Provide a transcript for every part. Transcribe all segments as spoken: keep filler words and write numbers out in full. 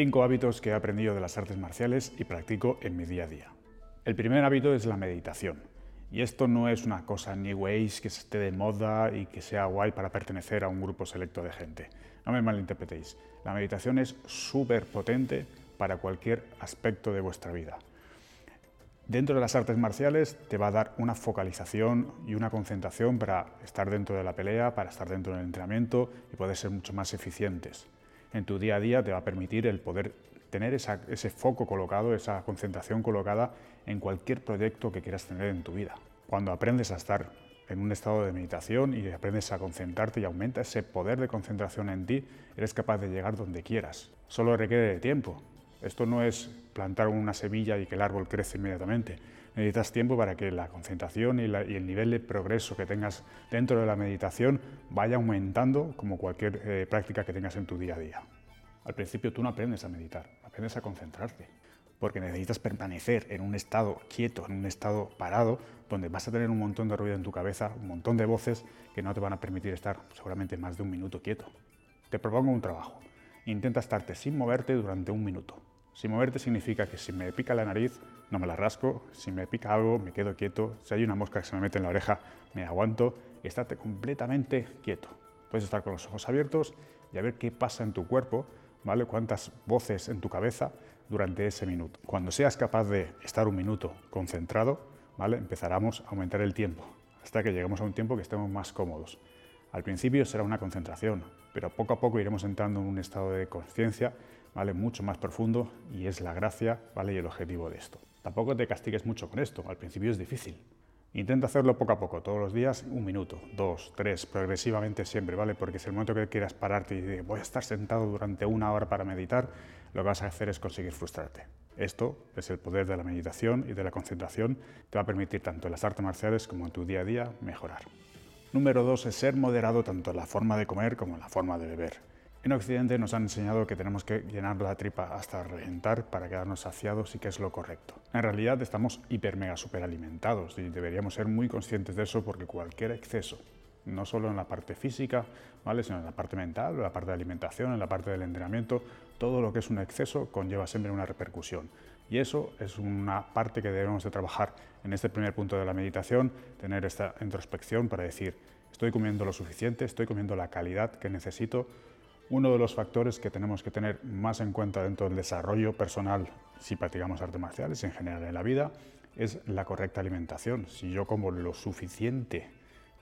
Cinco hábitos que he aprendido de las artes marciales y practico en mi día a día. El primer hábito es la meditación. Y esto no es una cosa new age que esté de moda y que sea guay para pertenecer a un grupo selecto de gente. No me malinterpretéis. La meditación es súper potente para cualquier aspecto de vuestra vida. Dentro de las artes marciales te va a dar una focalización y una concentración para estar dentro de la pelea, para estar dentro del entrenamiento y poder ser mucho más eficientes. En tu día a día te va a permitir el poder tener esa, ese foco colocado, esa concentración colocada en cualquier proyecto que quieras tener en tu vida. Cuando aprendes a estar en un estado de meditación y aprendes a concentrarte y aumenta ese poder de concentración en ti, eres capaz de llegar donde quieras. Solo requiere de tiempo. Esto no es plantar una semilla y que el árbol crece inmediatamente. Necesitas tiempo para que la concentración y, la, y el nivel de progreso que tengas dentro de la meditación vaya aumentando como cualquier eh, práctica que tengas en tu día a día. Al principio tú no aprendes a meditar, aprendes a concentrarte, porque necesitas permanecer en un estado quieto, en un estado parado, donde vas a tener un montón de ruido en tu cabeza, un montón de voces que no te van a permitir estar seguramente más de un minuto quieto. Te propongo un trabajo. Intenta estarte sin moverte durante un minuto. Sin moverte significa que si me pica la nariz, no me la rasco, si me pica algo, me quedo quieto, si hay una mosca que se me mete en la oreja, me aguanto, y estarte completamente quieto. Puedes estar con los ojos abiertos y a ver qué pasa en tu cuerpo, ¿vale? Cuántas voces en tu cabeza durante ese minuto. Cuando seas capaz de estar un minuto concentrado, ¿vale? Empezaremos a aumentar el tiempo, hasta que lleguemos a un tiempo que estemos más cómodos. Al principio será una concentración, pero poco a poco iremos entrando en un estado de conciencia, ¿vale? Mucho más profundo, y es la gracia, ¿vale? Y el objetivo de esto. Tampoco te castigues mucho con esto, al principio es difícil. Intenta hacerlo poco a poco, todos los días, un minuto, dos, tres, progresivamente siempre, ¿vale? Porque si en el momento que quieras pararte y dices, voy a estar sentado durante una hora para meditar, lo que vas a hacer es conseguir frustrarte. Esto es el poder de la meditación y de la concentración, te va a permitir tanto en las artes marciales como en tu día a día mejorar. Número dos es ser moderado tanto en la forma de comer como en la forma de beber. En Occidente nos han enseñado que tenemos que llenar la tripa hasta reventar para quedarnos saciados y que es lo correcto. En realidad estamos hiper mega super alimentados y deberíamos ser muy conscientes de eso porque cualquier exceso, no solo en la parte física, ¿vale? Sino en la parte mental, en la parte de alimentación, en la parte del entrenamiento, todo lo que es un exceso conlleva siempre una repercusión. Y eso es una parte que debemos de trabajar en este primer punto de la meditación, tener esta introspección para decir, estoy comiendo lo suficiente, estoy comiendo la calidad que necesito. Uno de los factores que tenemos que tener más en cuenta dentro del desarrollo personal si practicamos artes marciales, en general en la vida, es la correcta alimentación. Si yo como lo suficiente,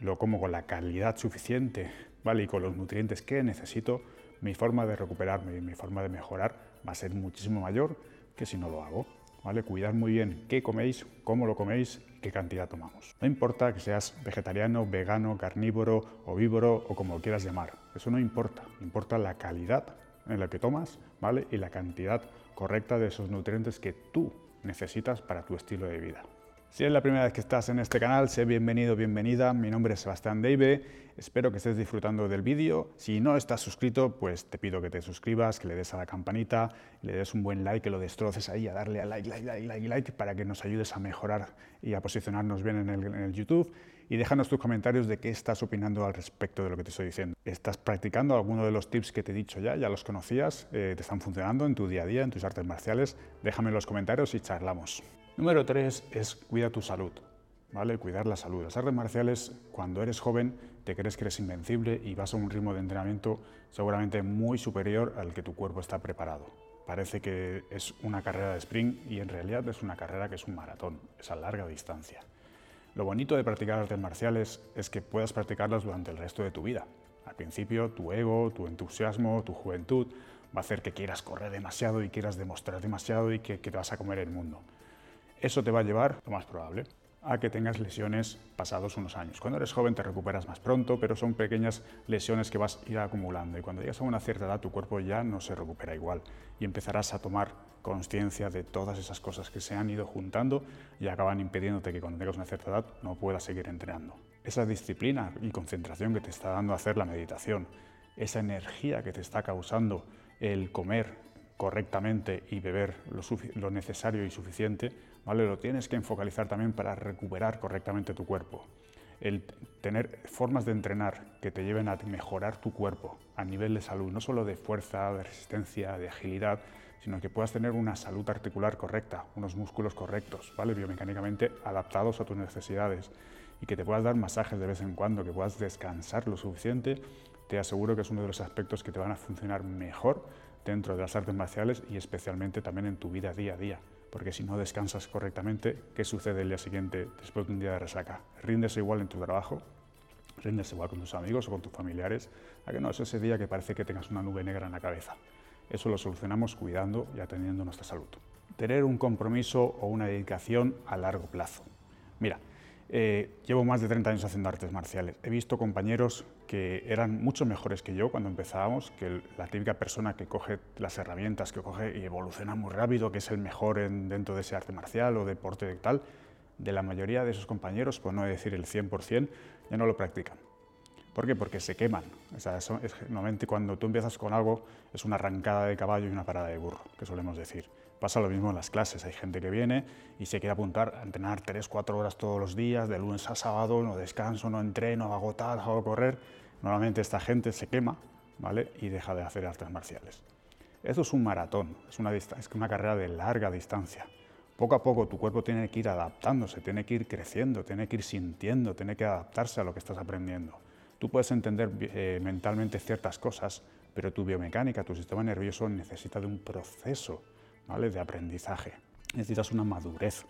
lo como con la calidad suficiente, ¿vale? Y con los nutrientes que necesito, mi forma de recuperarme y mi forma de mejorar va a ser muchísimo mayor que si no lo hago, ¿vale? Cuidad muy bien qué coméis, cómo lo coméis y qué cantidad tomamos. No importa que seas vegetariano, vegano, carnívoro, ovívoro o como lo quieras llamar, eso no importa. Importa la calidad en la que tomas, ¿vale? Y la cantidad correcta de esos nutrientes que tú necesitas para tu estilo de vida. Si es la primera vez que estás en este canal, sé bienvenido, bienvenida. Mi nombre es Sebastián Deibe, espero que estés disfrutando del vídeo. Si no estás suscrito, pues te pido que te suscribas, que le des a la campanita, le des un buen like, que lo destroces ahí, a darle a like, like, like, like, like, para que nos ayudes a mejorar y a posicionarnos bien en el, en el YouTube. Y déjanos tus comentarios de qué estás opinando al respecto de lo que te estoy diciendo. ¿Estás practicando alguno de los tips que te he dicho ya? ¿Ya los conocías? Eh, ¿Te están funcionando en tu día a día, en tus artes marciales? Déjame en los comentarios y charlamos. Número tres es cuida tu salud, ¿vale? Cuidar la salud. Las artes marciales, cuando eres joven, te crees que eres invencible y vas a un ritmo de entrenamiento seguramente muy superior al que tu cuerpo está preparado. Parece que es una carrera de sprint y en realidad es una carrera que es un maratón, es a larga distancia. Lo bonito de practicar artes marciales es que puedas practicarlas durante el resto de tu vida. Al principio, tu ego, tu entusiasmo, tu juventud va a hacer que quieras correr demasiado y quieras demostrar demasiado y que, que te vas a comer el mundo. Eso te va a llevar, lo más probable, a que tengas lesiones pasados unos años. Cuando eres joven te recuperas más pronto, pero son pequeñas lesiones que vas a ir acumulando y cuando llegas a una cierta edad tu cuerpo ya no se recupera igual y empezarás a tomar conciencia de todas esas cosas que se han ido juntando y acaban impidiéndote que cuando tengas una cierta edad no puedas seguir entrenando. Esa disciplina y concentración que te está dando hacer la meditación, esa energía que te está causando el comer correctamente y beber lo, lo necesario y suficiente, ¿vale? Lo tienes que enfocalizar también para recuperar correctamente tu cuerpo. el tener formas de entrenar que te lleven a mejorar tu cuerpo a nivel de salud, no solo de fuerza, de resistencia, de agilidad, sino que puedas tener una salud articular correcta, unos músculos correctos, ¿vale? Biomecánicamente adaptados a tus necesidades, y que te puedas dar masajes de vez en cuando, que puedas descansar lo suficiente, te aseguro que es uno de los aspectos que te van a funcionar mejor dentro de las artes marciales y especialmente también en tu vida día a día. Porque si no descansas correctamente, ¿qué sucede el día siguiente después de un día de resaca? ¿Rindes igual en tu trabajo? ¿Rindes igual con tus amigos o con tus familiares? ¿A que no es ese día que parece que tengas una nube negra en la cabeza? Eso lo solucionamos cuidando y atendiendo nuestra salud. Tener un compromiso o una dedicación a largo plazo. Mira, eh, llevo más de treinta años haciendo artes marciales. He visto compañeros que eran mucho mejores que yo cuando empezábamos, que la típica persona que coge las herramientas, que coge y evoluciona muy rápido, que es el mejor en, dentro de ese arte marcial o deporte y tal. De la mayoría de esos compañeros, por no decir el cien por cien, ya no lo practican. ¿Por qué? Porque se queman. O sea, eso es, normalmente cuando tú empiezas con algo es una arrancada de caballo y una parada de burro, que solemos decir. Pasa lo mismo en las clases, hay gente que viene y se quiere apuntar a entrenar tres, cuatro horas todos los días, de lunes a sábado, no descanso, no entreno, hago tal, hago correr. Normalmente esta gente se quema, ¿vale? Y deja de hacer artes marciales. Esto es un maratón, es una, es una carrera de larga distancia. Poco a poco tu cuerpo tiene que ir adaptándose, tiene que ir creciendo, tiene que ir sintiendo, tiene que adaptarse a lo que estás aprendiendo. Tú puedes entender eh, mentalmente ciertas cosas, pero tu biomecánica, tu sistema nervioso necesita de un proceso, ¿vale? De aprendizaje. Necesitas una madurez.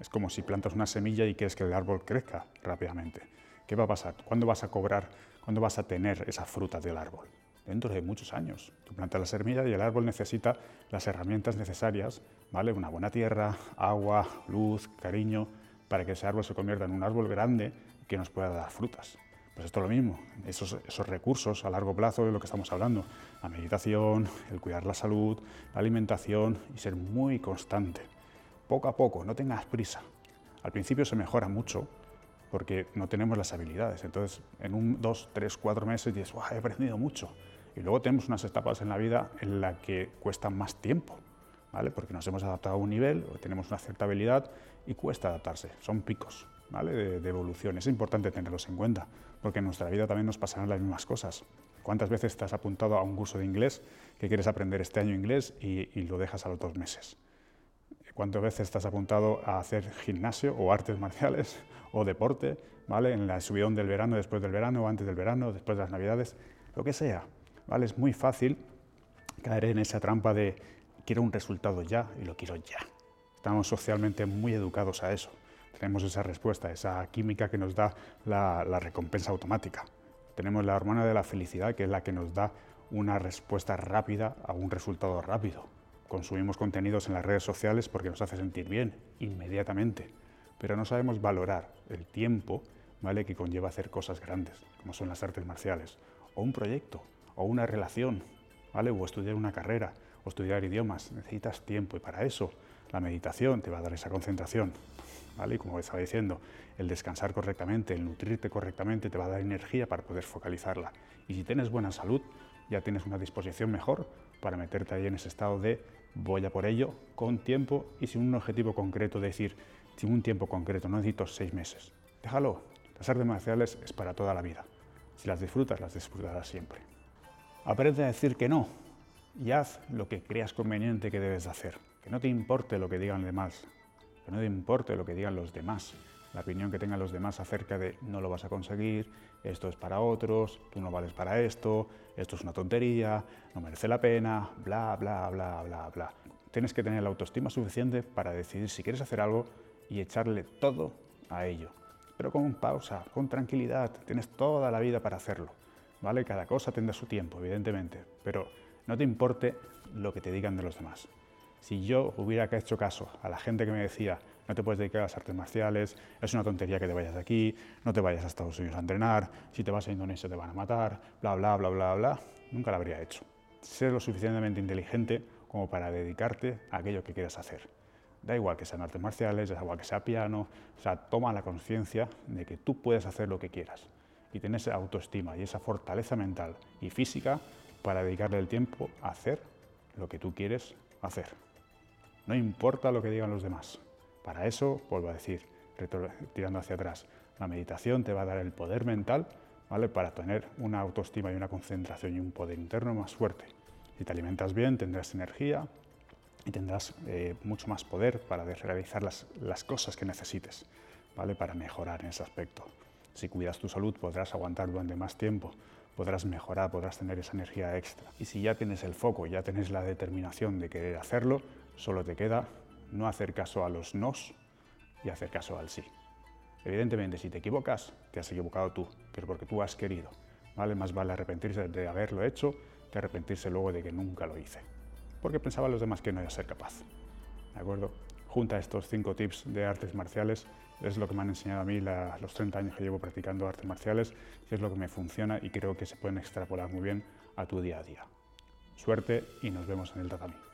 Es como si plantas una semilla y quieres que el árbol crezca rápidamente. ¿Qué va a pasar? ¿Cuándo vas a cobrar? ¿Cuándo vas a tener esas frutas del árbol? Dentro de muchos años. Tú plantas la semilla y el árbol necesita las herramientas necesarias, ¿vale? Una buena tierra, agua, luz, cariño, para que ese árbol se convierta en un árbol grande que nos pueda dar frutas. Pues esto es lo mismo, esos, esos recursos a largo plazo de lo que estamos hablando, la meditación, el cuidar la salud, la alimentación y ser muy constante. Poco a poco, no tengas prisa. Al principio se mejora mucho porque no tenemos las habilidades, entonces en un, dos, tres, cuatro meses dices, ¡guau, he aprendido mucho! Y luego tenemos unas etapas en la vida en las que cuesta más tiempo, ¿vale? Porque nos hemos adaptado a un nivel, o tenemos una cierta habilidad y cuesta adaptarse, son picos, ¿vale? De, de evolución. Es importante tenerlos en cuenta, porque en nuestra vida también nos pasarán las mismas cosas. ¿Cuántas veces te has apuntado a un curso de inglés que quieres aprender este año inglés y, y lo dejas a los dos meses? ¿Cuántas veces te has apuntado a hacer gimnasio o artes marciales o deporte, ¿vale? En la subidón del verano, después del verano, antes del verano, después de las navidades, lo que sea, ¿vale? Es muy fácil caer en esa trampa de quiero un resultado ya y lo quiero ya. Estamos socialmente muy educados a eso. Tenemos esa respuesta, esa química que nos da la, la recompensa automática. Tenemos la hormona de la felicidad, que es la que nos da una respuesta rápida a un resultado rápido. Consumimos contenidos en las redes sociales porque nos hace sentir bien, inmediatamente. Pero no sabemos valorar el tiempo, ¿vale? Que conlleva hacer cosas grandes, como son las artes marciales, o un proyecto, o una relación, ¿vale? O estudiar una carrera, o estudiar idiomas. Necesitas tiempo y para eso la meditación te va a dar esa concentración. ¿Vale? Y como estaba diciendo, el descansar correctamente, el nutrirte correctamente, te va a dar energía para poder focalizarla. Y si tienes buena salud, ya tienes una disposición mejor para meterte ahí en ese estado de voy a por ello, con tiempo y sin un objetivo concreto, de decir, sin un tiempo concreto, no necesito seis meses. Déjalo, las artes marciales es para toda la vida. Si las disfrutas, las disfrutarás siempre. Aprende a decir que no y haz lo que creas conveniente que debes hacer. Que no te importe lo que digan los demás. Que no te importe lo que digan los demás, la opinión que tengan los demás acerca de no lo vas a conseguir, esto es para otros, tú no vales para esto, esto es una tontería, no merece la pena, bla, bla, bla, bla, bla. Tienes que tener la autoestima suficiente para decidir si quieres hacer algo y echarle todo a ello. Pero con pausa, con tranquilidad, tienes toda la vida para hacerlo, ¿vale? Cada cosa tendrá su tiempo, evidentemente, pero no te importe lo que te digan de los demás. Si yo hubiera hecho caso a la gente que me decía no te puedes dedicar a las artes marciales, es una tontería que te vayas de aquí, no te vayas a Estados Unidos a entrenar, si te vas a Indonesia te van a matar, bla, bla, bla, bla, bla, nunca la habría hecho. Sé lo suficientemente inteligente como para dedicarte a aquello que quieras hacer. Da igual que sean artes marciales, da igual que sea piano, o sea, toma la conciencia de que tú puedes hacer lo que quieras y tener esa autoestima y esa fortaleza mental y física para dedicarle el tiempo a hacer lo que tú quieres hacer. No importa lo que digan los demás. Para eso, vuelvo a decir, tirando hacia atrás, La meditación te va a dar el poder mental, ¿vale?, para tener una autoestima y una concentración y un poder interno más fuerte. Si te alimentas bien, tendrás energía y tendrás eh, mucho más poder para realizar las, las cosas que necesites, ¿vale?, para mejorar en ese aspecto. Si cuidas tu salud, podrás aguantar durante más tiempo, podrás mejorar, podrás tener esa energía extra. Y si ya tienes el foco, ya tienes la determinación de querer hacerlo, solo te queda no hacer caso a los nos y hacer caso al sí. Evidentemente, si te equivocas, te has equivocado tú, pero porque tú has querido, ¿vale? Más vale arrepentirse de haberlo hecho que arrepentirse luego de que nunca lo hice, porque pensaban los demás que no iba a ser capaz, ¿de acuerdo? Junta estos cinco tips de artes marciales, es lo que me han enseñado a mí la, los treinta años que llevo practicando artes marciales, y es lo que me funciona y creo que se pueden extrapolar muy bien a tu día a día. Suerte y nos vemos en el tatami.